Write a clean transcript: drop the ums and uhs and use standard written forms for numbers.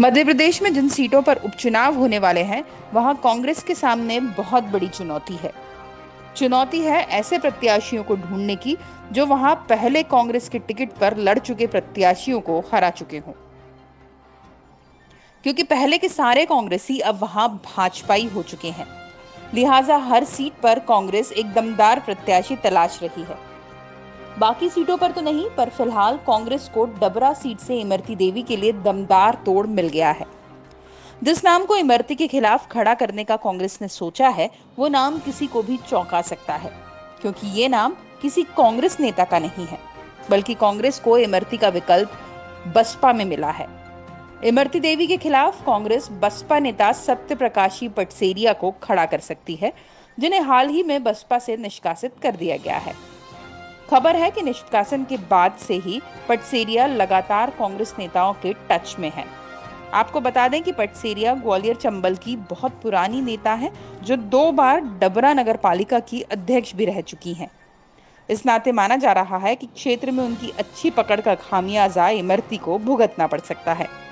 मध्य प्रदेश में जिन सीटों पर उपचुनाव होने वाले हैं वहां कांग्रेस के सामने बहुत बड़ी चुनौती है। चुनौती है ऐसे प्रत्याशियों को ढूंढने की जो वहां पहले कांग्रेस के टिकट पर लड़ चुके प्रत्याशियों को हरा चुके हों, क्योंकि पहले के सारे कांग्रेसी अब वहां भाजपाई हो चुके हैं। लिहाजा हर सीट पर कांग्रेस एक दमदार प्रत्याशी तलाश रही है। बाकी सीटों पर तो नहीं, पर फिलहाल कांग्रेस को डबरा सीट से इमरती देवी के लिए दमदार तोड़ मिल गया है। जिस नाम को इमरती के खिलाफ खड़ा करने का कांग्रेस ने सोचा है, वो नाम किसी को भी चौंका सकता है, क्योंकि ये नाम किसी कांग्रेस नेता का नहीं है, बल्कि कांग्रेस को इमरती का विकल्प बसपा में मिला है। इमरती देवी के खिलाफ कांग्रेस बसपा नेता सत्य प्रकाशी पटसेरिया को खड़ा कर सकती है, जिन्हें हाल ही में बसपा से निष्कासित कर दिया गया है। खबर है कि निष्कासन के बाद से ही पटसेरिया लगातार कांग्रेस नेताओं के टच में है। आपको बता दें कि पटसेरिया ग्वालियर चंबल की बहुत पुरानी नेता हैं, जो 2 बार डबरा नगर पालिका की अध्यक्ष भी रह चुकी हैं। इस नाते माना जा रहा है कि क्षेत्र में उनकी अच्छी पकड़ का खामियाजा इमरती को भुगतना पड़ सकता है।